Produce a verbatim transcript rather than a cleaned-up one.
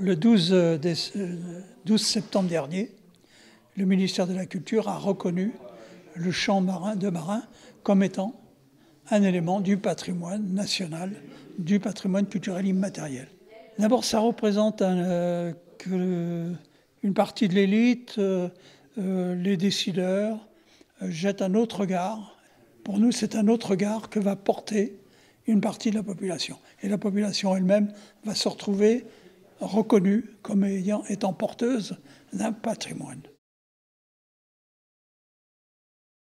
Le douze septembre dernier, le ministère de la Culture a reconnu le chant marin de marin comme étant un élément du patrimoine national, du patrimoine culturel immatériel. D'abord, ça représente un, euh, que une partie de l'élite, euh, euh, les décideurs, euh, jettent un autre regard. Pour nous, c'est un autre regard que va porter une partie de la population. Et la population elle-même va se retrouver reconnue comme ayant, étant porteuse d'un patrimoine.